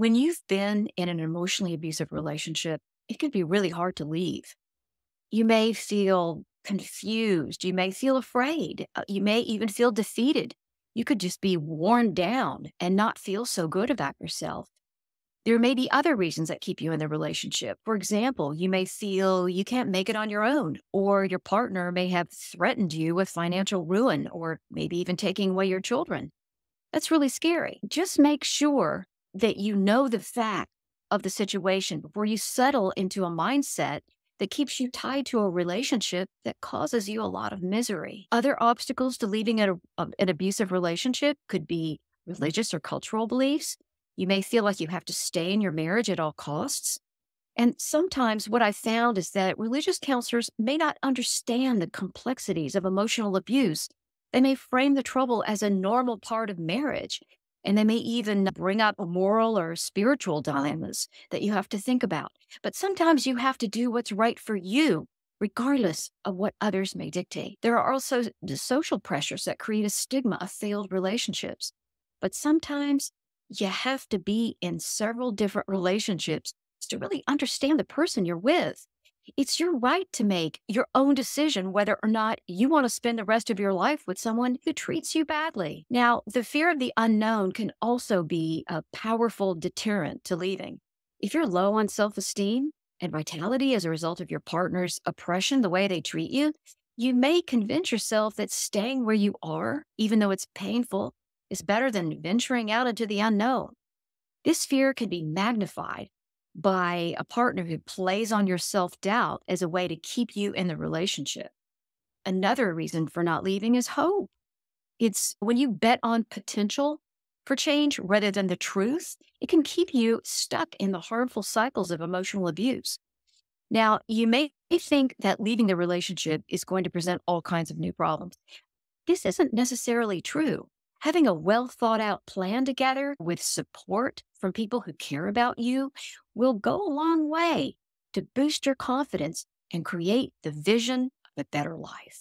When you've been in an emotionally abusive relationship, it can be really hard to leave. You may feel confused. You may feel afraid. You may even feel defeated. You could just be worn down and not feel so good about yourself. There may be other reasons that keep you in the relationship. For example, you may feel you can't make it on your own, or your partner may have threatened you with financial ruin, or maybe even taking away your children. That's really scary. Just make sure that you know the fact of the situation before you settle into a mindset that keeps you tied to a relationship that causes you a lot of misery. Other obstacles to leaving an abusive relationship could be religious or cultural beliefs. You may feel like you have to stay in your marriage at all costs. And sometimes what I found is that religious counselors may not understand the complexities of emotional abuse. They may frame the trouble as a normal part of marriage, and they may even bring up moral or spiritual dilemmas that you have to think about. But sometimes you have to do what's right for you, regardless of what others may dictate. There are also the social pressures that create a stigma of failed relationships. But sometimes you have to be in several different relationships to really understand the person you're with. It's your right to make your own decision whether or not you want to spend the rest of your life with someone who treats you badly. Now, the fear of the unknown can also be a powerful deterrent to leaving. If you're low on self-esteem and vitality as a result of your partner's oppression, the way they treat you, you may convince yourself that staying where you are, even though it's painful, is better than venturing out into the unknown. This fear can be magnified by a partner who plays on your self-doubt as a way to keep you in the relationship. Another reason for not leaving is hope. It's when you bet on potential for change rather than the truth, it can keep you stuck in the harmful cycles of emotional abuse. Now, you may think that leaving the relationship is going to present all kinds of new problems. This isn't necessarily true. Having a well-thought-out plan together with support from people who care about you will go a long way to boost your confidence and create the vision of a better life.